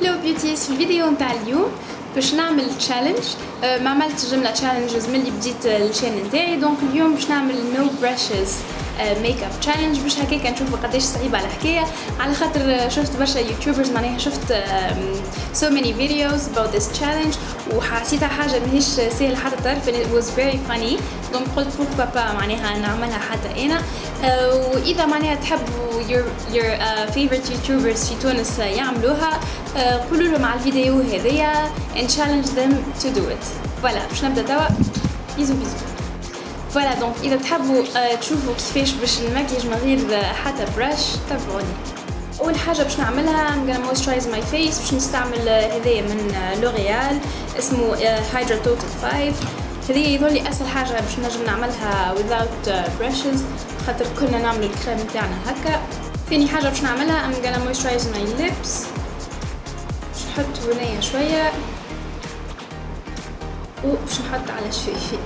Hello beauties, في الفيديو نتاع اليوم باش نعمل تشالنج. ما عملتش جمله تشالنجز ملي بديت الشان نتاعي، دونك اليوم باش نعمل نو براشز ميك اب تشالنج باش هكاك نشوف قداش صعيبه الحكايه، على خاطر شفت برشا يوتيوبرز، معناها شفت so many videos about this challenge وحسيتها حاجه ماهيش سهل حتى الطرف. It was very funny، دونك قلت pourquoi pas معناها نعملها حتى انا. واذا معناها تحبوا your favorite youtubers في تونس يعملوها، قولوا لهم على الفيديو هذيا and challenge them to do it. فوالا باش نبدا توا. بيزو بيزو. فوالا دونك اذا تحبوا تشوفوا كيفاش باش نماكياج من غير حتى براش تابعوني. اول حاجه باش نعملها I'm gonna moisturize my face، باش نستعمل هذايا من لوريال اسمه Hydra Total 5. هذه يظهر لي اسهل حاجه باش نجم نعملها without brushes، خاطر كنا نعملوا الكريم تاعنا هكا. ثاني حاجه باش نعملها I'm gonna moisturize my lips، باش نحط هنايا شويه وباش نحط على شفايفي.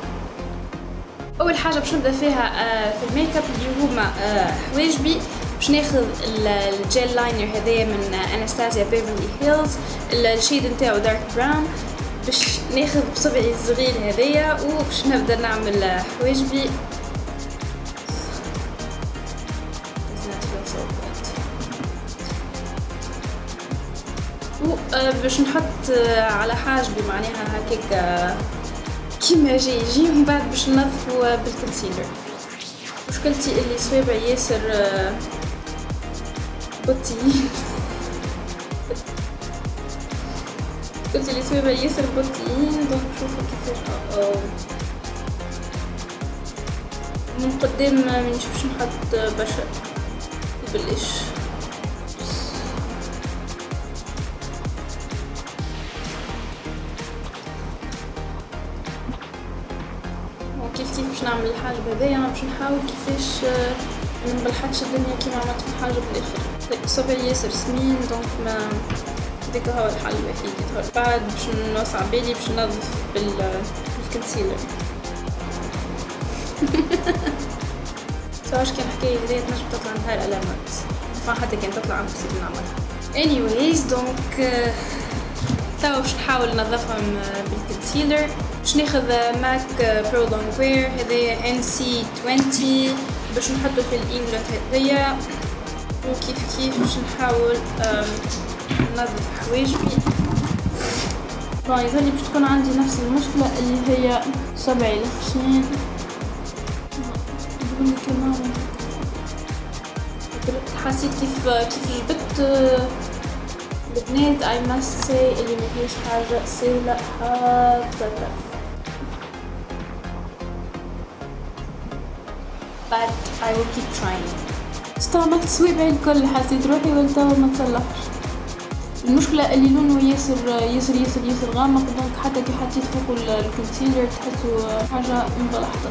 اول حاجه باش نبدا فيها في الميك اب اللي هما حواجبي، باش ناخذ الجيل لاينر هذايا من اناستاسيا بيفرلي هيلز، الشيد نتاعو دارك براون، باش ناخذ بصبعي الصغير هذايا وباش نبدا نعمل حواجبي. باش نحط على حاجبي معناها هكاك كيما جاي يجي، ومن بعد باش ننظفو بالكونسيلر. مشكلتي اللي صوابع ياسر بطيين، مشكلتي اللي صوابع ياسر بطيين، دونك شوفو كيفاش من قدام منشوفش نحط برشا. يبلش كيف باش نعمل الحاجب هذايا، انا باش نحاول كيفاش ما نبلحقش الدنيا كيما عملت في الحاجب الاخر. صوبي ياسر سمين، دونك ما هذاك هو الحل الوحيد يظهر. بعد باش نوسع بالي باش ننظف بالكونسيلر. متعرفش كان الحكايه هذيا تنجم تطلع نهار ألمات، حتى كان تطلع امبوسيبل نعملها. anyways دونك توا باش نحاول ننظفهم بالكونسيلر. باش ناخذ ماك برو لونغوير هذايا NC 20، باش نحطو في الانجلت هذايا، وكيف كيف باش نحاول ننظف حواجبي. بون يظهرلي باش تكون عندي نفس المشكلة اللي هي صبعي الخشين، يظهرلي كمان حسيت كيف جبت البنات. I must say اللي مفيش حاجة سهلة حتى. but I will keep trying. استعملت صوابعي الكل، حسيت روحي ولتوا ما تصلحش. المشكلة اللي لونه ياسر ياسر ياسر ياسر غامق، دونك حتى كي حطيت فوق الكونسيلر تحسوا حاجة مبلحطة.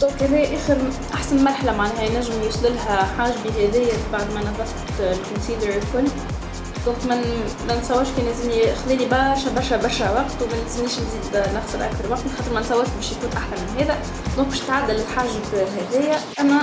دونك هذايا اخر احسن مرحلة معناها ينجم يوصللها حاجبي هذايا بعد ما نظفت الكونسيلر الكل. دونك ما نتصورش كان لازم ياخذلي برشا برشا برشا وقت، وما لازمنيش نزيد نخسر اكثر وقت، خاطر ما نتصورش باش يكون احلى من هذا. دونك باش نتعدل الحاجب هذايا، انا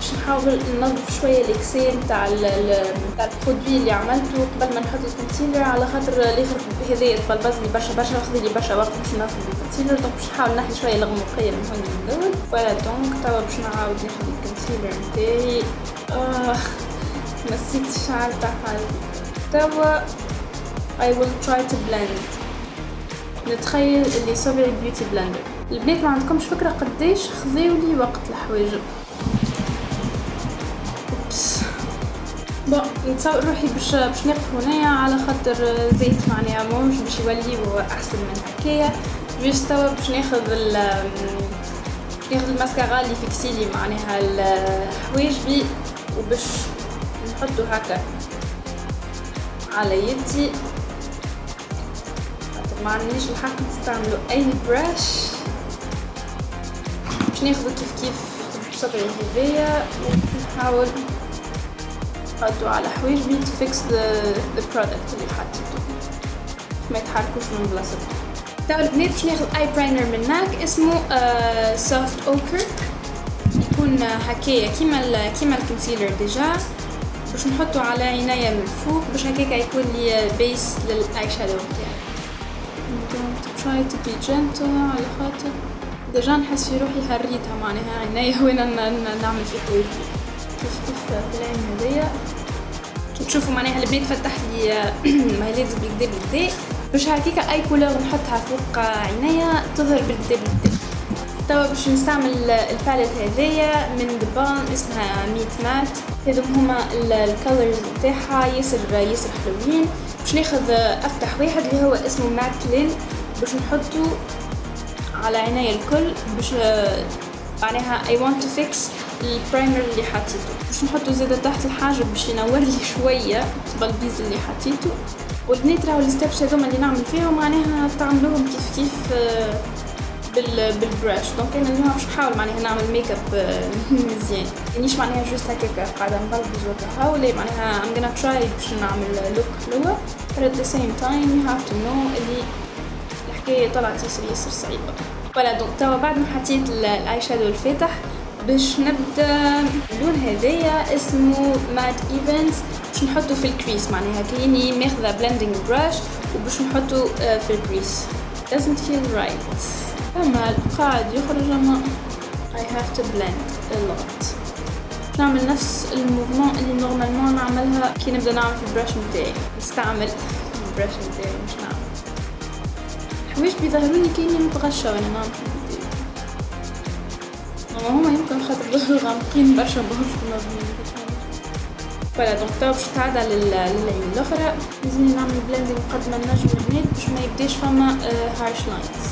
باش نحاول ننظف شويه الاكسير تاع البرودوي اللي عملته قبل ما نحط الكونسيلر، على خاطر الاخر هذايا تبلبزني برشا برشا واخذلي برشا وقت باش ننظف الكونسيلر. دونك باش نحاول نحي شويه الغموقيه من هون من الاول. فوالا دونك توا باش نعاود ناخذ الكونسيلر نتاعي. نسيت الشعر تاع حالي. توا I will try to blend. نتخيل اللي صبعي بيوتي بلندر. البنات ما عندكمش فكرة قديش خذاولي وقت الحواجب. اوبس بون نتصور روحي باش نقف هنايا، على خاطر زيت معناها موش باش يولي احسن من الحكاية. بس توا باش ناخذ الماسكارا اللي فيكسيلي معناها الحواجبي، وباش نحطو هكا على يدي. ما عنديش الحق نستعملوا اي براش، باش ناخذ كيف بصبعي هذايا ونحاول نحطو على حواجبي to fix the product اللي حطيته ما يتحركوش من بلاصتهم. توا البنات باش ناخذ اي براينر من ماك اسمه سوفت اوكر، يكون هكايا كيما الكونسيلر ديجا، باش نحطو على عينيا من الفوق باش هكاكا يكون لي بيس للاي شادو بتاعي. try to be gentle على خاطر ديجا نحس في روحي هريتها معناها عينيا وين نعمل في حوايجي. كيف تفتح بالعين هذيا كي تشوفوا معناها البنات فتح لي مايليز بالكدا بالكدا باش هكاكا اي كولور نحطها فوق عينيا تظهر بالكدا بالكدا. توا باش نستعمل الباليت هذايا من The Balm اسمها Meet Matte. هذوك هما الكولرز نتاعها ياسر ياسر حلوين. باش ناخذ افتح واحد اللي هو اسمه Matte Lin باش نحطو على عينيا الكل باش معناها I want to fix البرايمر اللي حطيته. باش نحطو زاده تحت الحاجب باش ينور لي شويه البلبيز اللي حطيته. والبنات راهو الستبس هذوما اللي نعمل فيهم معناها تعملوهم كيف كيف بالبراش. دونك انا اليوم باش نحاول معناها نعمل ميك اب مزيان مانيش معناها جوست هكاكا قاعده نبلبز وكا ولا معناها I'm gonna try باش نعمل لوك حلوة. but at the same time you have to know اللي الحكايه طلعت ياسر ياسر صعيبه. فوالا دونك توا بعد ما حطيت الاي شادو الفاتح باش نبدا اللون هذايا اسمه مات ايفنز باش نحطو في الكريس معناها كأني ماخذه بلندنج براش وباش نحطو في الكريس. doesn't feel right فما قاعد يخرج ما I have to blend a lot. نعمل نفس الموفمون اللي نورمالمون نعملها كي نبدا نعمل في البراش نتاعي. نستعمل البراش نتاعي مش نعمل حوايج بيظهروني كأني متغشة وانا نعمل في البيت. هما يمكن خاطر ظهروا غامقين برشا ماهمش منظمين. فوالا دونك توا باش نتعدى للعين الأخرى لازمني نعمل بلندينغ قد ما نجم البنات باش ميبداش فما هارش لاينز.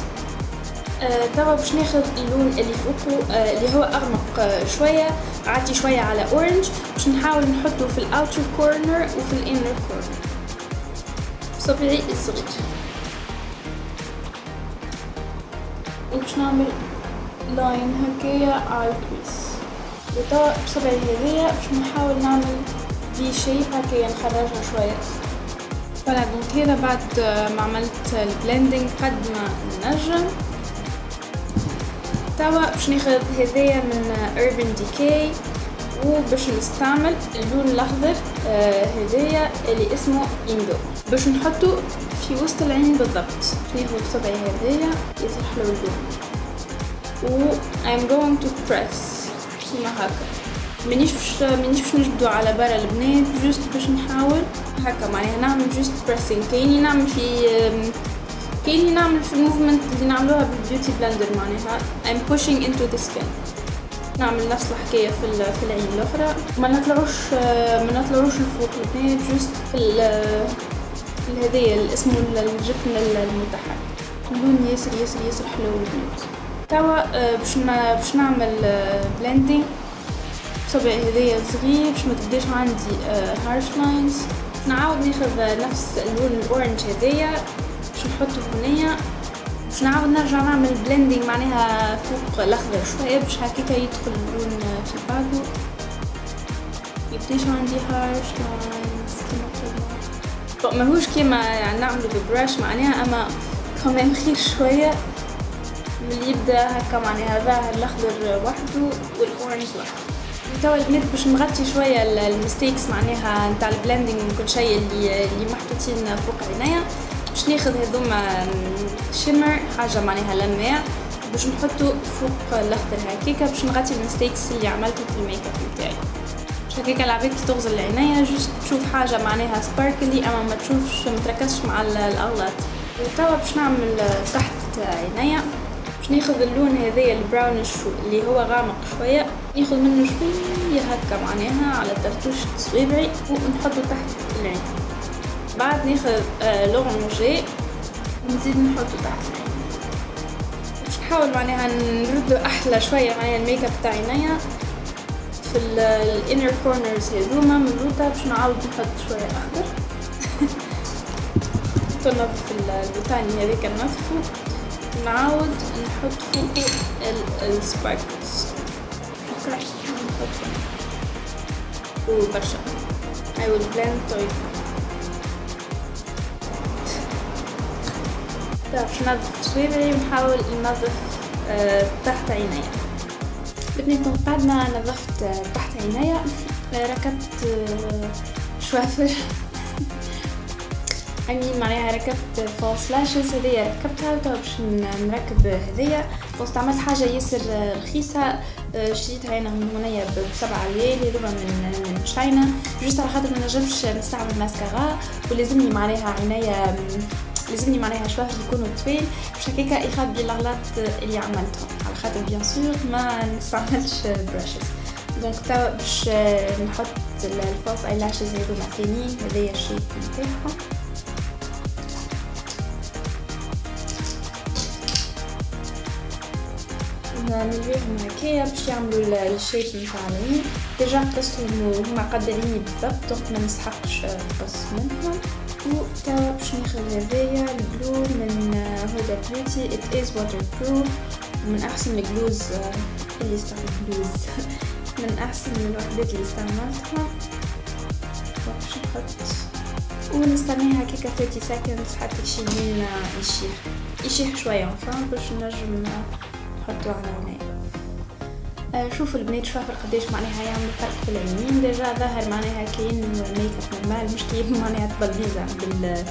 توا باش ناخذ اللون اللي فوقه اللي هو اغمق شويه عادي شويه على اورنج باش نحاول نحطه في الاوتر كورنر وفي الانر كورنر بصبعي الصغير. باش نعمل لاين هكايا على الكريس وتوا بصبعي هذيا باش نحاول نعمل في شيب هكايا نخرجها شويه. فوالا دونك هذا بعد ما عملت البلندينغ قد ما نجم. توا باش ناخذ هذايا من Urban Decay وباش نستعمل اللون الاخضر هذايا اللي اسمه إندو باش نحطو في وسط العين بالضبط. ناخذ بصبعي هذايا يصير حلو اللون و I'm going to press كيما هكا. مانيش باش نجبدو على برا البنات جوست باش نحاول هكا معناها نعمل جوست بريسينغ كأني نعمل في كأني نعمل في الموفمنت اللي نعملوها بالبيوتي بلندر معناها I'm pushing into the skin. نعمل نفس الحكاية في العين الأخرى ما نطلعوش الفوق البنات جوست في هذايا اللي اسمه الجفن المتحرك. اللون ياسر ياسر ياسر حلو البنات. توا باش نعمل بلندينغ بصبعي هذايا صغير باش متبداش عندي هارش لاينز. نعاود ناخذ نفس اللون الأورنج هذايا باش نحطو هنايا باش نعاود نرجع نعمل بلندينغ معناها فوق الاخضر شويه باش هكاكا يدخل اللون في بعضو ميبقاش عندي هارش لاينز كيما ماهوش كيما يعني نعملو ببراش معناها اما كمان خير شويه ملي يبدا هكا معناها ظاهر الاخضر وحدو والاورنج وحدو. توا البنات باش نغطي شويه المستيكس معناها نتاع البلندينغ وكل شيء اللي محطوطين فوق عينيا باش ناخذ هذوما شيمر حاجه معناها لماع باش نحطو فوق الاخضر هكاكا باش نغطي المستيكس اللي عملتهم في الميك اب نتاعي. باش هكاكا العباد كي تغزل عينيا جوست تشوف حاجه معناها سباركلي اما ما تشوفش ما تركزش مع الاغلاط. وتوا باش نعمل تحت عينيا باش ناخذ اللون هذايا البراونش اللي هو غامق شويه ناخذ منه شويه هكا معناها على طرطوشة صوابعي ونحطو تحت العين. بعد ناخذ لورنجي ونزيد نحطو تحت العين باش نحاول معناها نردو احلى شويه معناها الميك اب تاع عينيا في الانر كورنرز هذوما ملوطه باش نعاود نحط شويه اخضر. ننظف البوتاني هذاك ننظفو نعاود نحط فوقو السباركلز هكا نحطو برشا I will blend طيب. باش ننظف صوابعي ونحاول ننظف تحت عينيا. بنات بعد ما نظفت تحت عينيا ركبت شوية معناها ركبت فولس لاشز هذيا ركبتها توا باش نركب هذيا واستعملت حاجه ياسر رخيصه شريتها انا هنايا ب7 ليال هذوما من تشاينا جوست على خاطر ما نجمش نستعمل ماسكارا ولازمني معناها عينيا لازمني معناها شويه يكونوا طويل باش هكاكا يخبي الاغلاط اللي عملتهم على خاطر بيان سور ما نستعملش براشز دونك توا باش نحط الفولس اي لاشز هذوما ثانيين هذيا الشيء نتاعهم نلويهم هكايا باش يعملوا الشيب نتاع العين ديجا قصتهم وهما قدريني بالضبط دونك ما نسحقش نقص منهم وتوا باش ناخذ هذايا الجلو من هودا بيوتي ات از واتر بروف من احسن الجلوز اللي استعملت من احسن الوحدات اللي استعملتها باش نحط ونستنيها هكاكا 30 seconds حتى تشيلين يشيح شويه فهم باش نجم نحطو على عيني. شوفوا البنات شوفوا قداش معناها يعملوا فرق في العينين ديجا ظاهر معناها كاين ميك اب نورمال مش كاين معناها تبليزه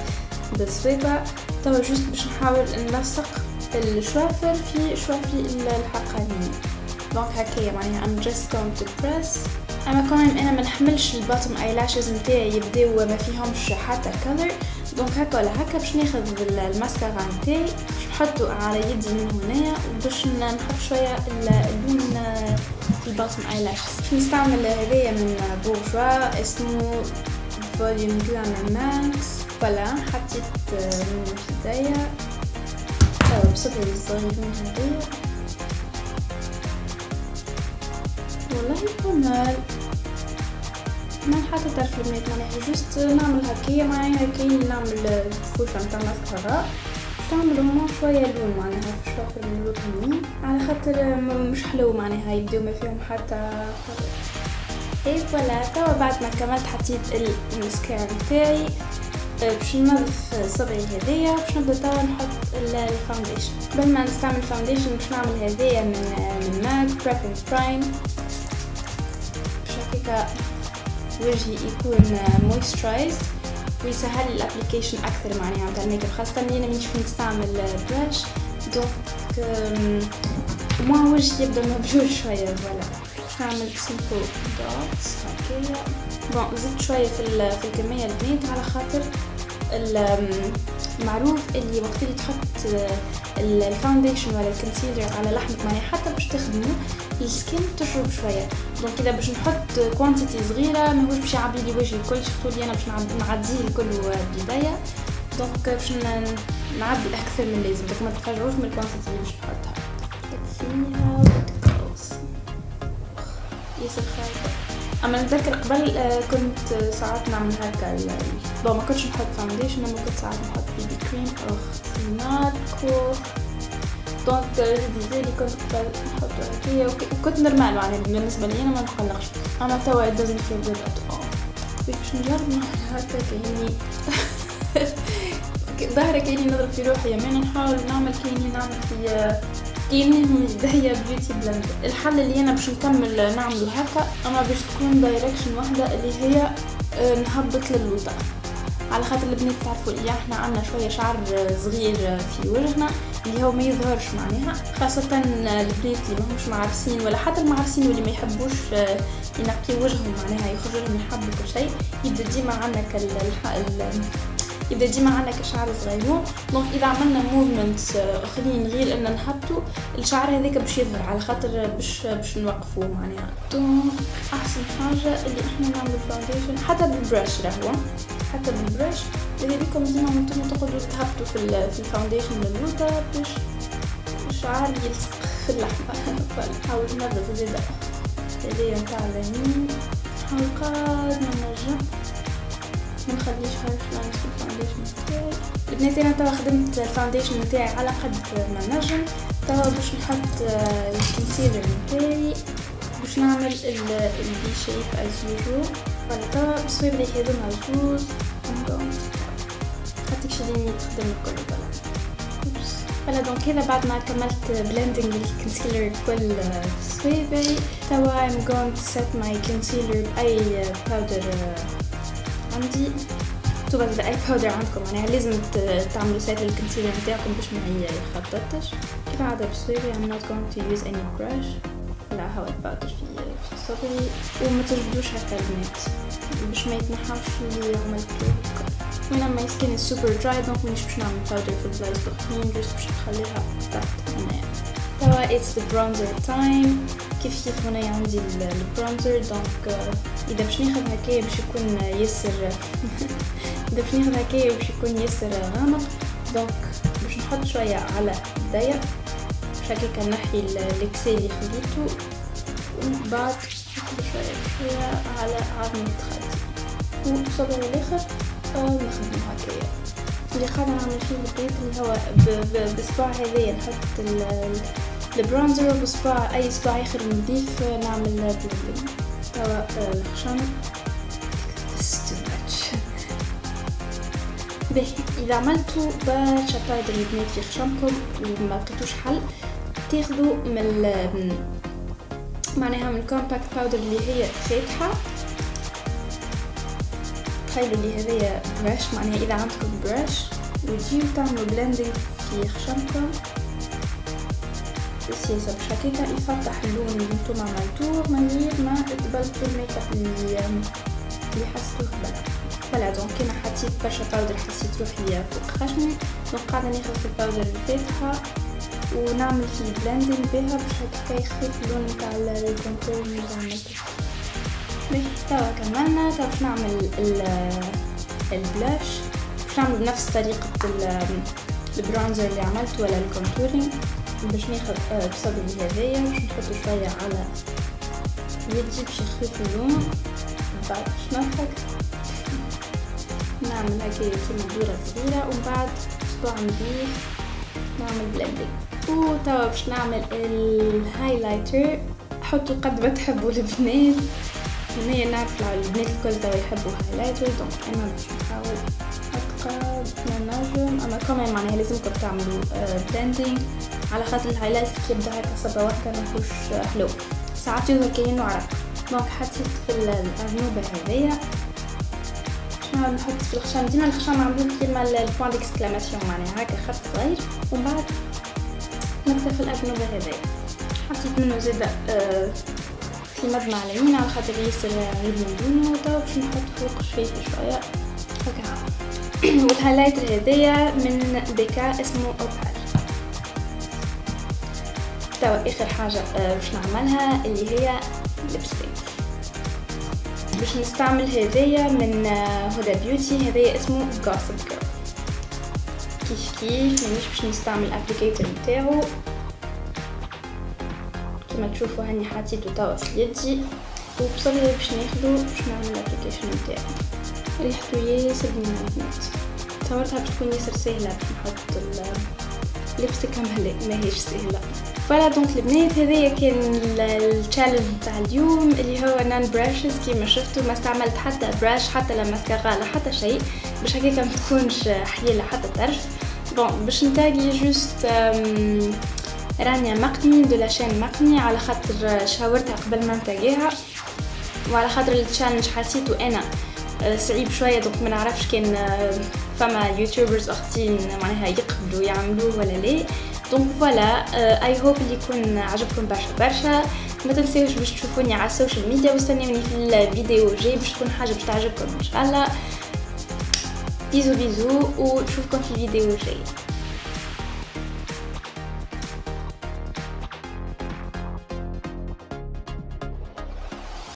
بالصويبه توا جوست باش نحاول نلصق الشوافر في شوافري الحقانيين دونك هكايا معناها ام جست going to press اما كمان انا ما نحملش الباتم اي لاشز نتاعي يبداو ما فيهمش حتى كلر دونك هكا ولا هكا باش ناخذ الماسكارا نتاعي نحطو على يدي من هنايا باش نحط شويه اللون في الباتم اي لاشز نستعمل هذايا من بورجوا اسمه بوديوم دورام ماكس فوالا حطيت من هدايا بصبري الصغيرين هذايا والله كمال ما نحط طرف الميت معناها جوست نعمل هكايا معناها كاين نعمل فوشة نتاع ماسكارا تعملوا هما شويه لون معناها في الشوافر من اللون على خاطر مش حلو معناها يبداو ما فيهم حتى اي فوالا توا بعد ما كملت حطيت المسكارا نتاعي باش ننظف صبعي هذايا باش نبدا توا نحط الفاونديشن قبل ما نستعمل الفاونديشن باش نعمل هذايا من ماك بريب برايم باش هكاكا وجهي يكون مويسترايزد ويسهل الابليكيشن اكثر معناها نتاع الميك اب خاصه اني انا مانيش نستعمل براش دونك مو وجهي يبدا مبلول شويه فوالا نعمل سيمبل دوتس هكايا بون زدت شويه في الكميه البنات على خاطر المعروف اللي وقت اللي تحط الفاونديشن ولا الكونسيلر على لحمك معناها حتى باش تخدمه السكين تشرب شويه دونك كذا باش نحط كوانتيتي صغيره ماهوش باش يعبي لي وجهي الكل شفتوا لي انا باش نعديه الكل بالبدايه دونك باش نعبي اكثر من اللازم دونك ما تفاجئوش من الكوانتيتي اللي باش نحطها تسيها وتكوس ياسر خايبه اما نتذكر قبل كنت ساعات نعمل هكا بون ما كنتش نحط فاونديشن اما كنت ساعات نحط بيبي كريم او خصينات كو دونك الجديد اللي كنت نحطو هكايا وكنت نورمال معناها بالنسبه لي انا ما نقلقش اما توا دازنت فيل جود ات اول باش نجرب نعمل هكا كاني ظاهره كاني نضرب في روحي يمين نحاول نعمل كاني نعمل في كاينهم هدايا بيوتي بلند الحل اللي انا باش نكمل نعملو هكا اما باش تكون دايركشن واحده اللي هي نهبط للوطا على خاطر البنات تعرفوا اللي احنا عندنا شويه شعر صغير في وجهنا اللي هو ما يظهرش معناها خاصه البنات اللي ماهمش معرسين ولا حتى المعرسين واللي ما يحبوش ينقيو وجههم معناها يخرج لهم الحب وكل شيء يبدا ديما عندنا يبدا ديما عندنا كشعر صغيرون دونك اذا عملنا موفمنت اخرين غير ان نحطوا الشعر هذاك باش يظهر على خاطر باش نوقفوه معناها دونك احسن حاجه اللي احنا نعملوا فاونديشن حتى بالبراش راهو حتى بالبراش اللي بكم ديما انتم تقدروا تهبطوا في الفاونديشن باللوطه باش الشعر يلصق في اللحمه نحاول ننظف زيدا هذايا نتاع اليمين نحاول قد ما نجم ما نخليش هالفلان في الفاونديشن نتاعي البنات انا توا خدمت الفاونديشن نتاعي على قد ما نجم توا باش نحط الكونسيلر نتاعي باش نعمل البي شيب از يوجوال فوالا توا بصويبلي هاذوما زوز حتى كشي ديما تخدم الكل فوالا فلا دونك هذا بعد ما كملت بلندنج الكونسيلر بكل صوابعي توا I'm going to set my concealer بأي باودر عندي. انتوا بس بأي باودر عندكم معناها لازم تعملوا سيت للكونسيلر نتاعكم باش ما يخططش كيما عادة بصوابعي. I'm not going to use any brush ولا هاوت باودر في صوابعي وما تجبدوش هكا البنات باش ما يتنحاوش اللي عملت فيه. هنا ماي سكين سوبر دراي دونك مانيش باش نعمل باودر في البلايص بخرين جست باش نخليها تحت هنايا. توا اتس ذا برونزر تايم كيف كيف هنايا عندي البرونزر دونك اذا باش ناخذ هكايا باش يكون ياسر اذا باش ناخذ هكايا باش يكون ياسر غامق دونك باش نحط شويه على يديا باش هكاكا نحي الاكسي اللي خليتو ومن بعد نحط شويه على عظم الخد وصبر الاخر نخدم هكايا اللي قاعدة نعمل فيه البيت اللي هو بصباع هذايا نحط البرونزر وبصباع أي صباع آخر نضيف نعمل بلندنج. توا الخشن باهي إذا عملتو برشا باودر البنات في خشمكم وما لقيتوش حل تاخدو من معناها من الكومباكت باودر اللي هي فاتحة. تخيلوا لي هذايا برش معناها اذا عندكم برش وتجيو تعملوا بلندنج في خشمكم بالسياسة باش هكاكا يفتح اللون اللي نتوما عملتوه من غير ما تبلطو الميك اب اللي حسيتوه بلا فلا. دونك كيما حطيت برشا باودر حسيت روحي فوق خشمي دونك قاعدة ناخد في الباودر الفاتحة ونعمل فيه بلندنج بها باش هكاكا يخف اللون متاع الكونتور اللي عملتوه. توا كملنا توا باش نعمل البلاش باش نعمل بنفس طريقة البرونزر اللي عملت ولا الكونتورينج باش ناخد بصبعي هذايا باش نحطو شوية على يدي باش يخفف اللون بعد باش نضحك نعمل هكايا كيما دورة صغيرة ومن بعد صباع نضيف نعمل بلندنج. وتوا باش نعمل الهايلايتر حطو قد ما تحبو البنات هنايا نعرف البنات الكل توا يحبوا هايلايتر دونك انا باش نحاول نتقى نجم اما كمان معناها لازمكم تعملوا بلندنج على خاطر الهايلايتر كي يبدا هكا صبا واحده ماهوش حلو ساعات يظهر كأنه عرق. دونك حطيت في الأرنوبة هذيا نحاول نحط في الخشم ديما الخشم عاملين كيما البوان ديكسكلاماسيون معناها هكا خط صغير ومن بعد نكتب في الأرنوبة هذيا حطيت منه زادا المدمع على اليمين على خاطر ياسر يبني لونه. توا باش نحط فوق شفايفي شويه هكا والهايلايتر هذايا من بيكا اسمه اوبال. توا اخر حاجه باش نعملها اللي هي ليبستيك باش نستعمل هذايا من هدى بيوتي هذايا اسمه غوسب جيرل كيف كيف مانيش باش نستعمل الابليكيتر نتاعو كما تشوفوا هاني حطيتو توا في يدي وبصبعي باش ناخدو باش نعمل الابليكيشن نتاعي. ريحتو ياسر بنينة البنات تصورتها باش تكون ياسر ساهلة باش نحط الليبستيك ماهيش ساهلة فوالا. دونك البنات هذايا كان التشالنج نتاع اليوم اللي هو نان براشز كيما شفتو ما استعملت حتى براش حتى لا ماسكارا لا حتى شيء باش هكاكا متكونش حيالة حتى طرف. بون باش نتاقي جوست رانيا مقني دو لاشين مقني على خاطر شاورتها قبل ما نتاقيها وعلى خاطر التشالنج حسيتو انا صعيب شويه دونك ما نعرفش كان فما يوتيوبرز اختين معناها يقبلوا يعملوه ولا لا. دونك فوالا اي هوب اللي يكون عجبكم برشا برشا ما تنساوش باش تشوفوني على السوشيال ميديا واستنوني في الفيديو الجاي باش تكون حاجه باش تعجبكم ان شاء الله. بيزو بيزو ونشوفكم في الفيديو الجاي.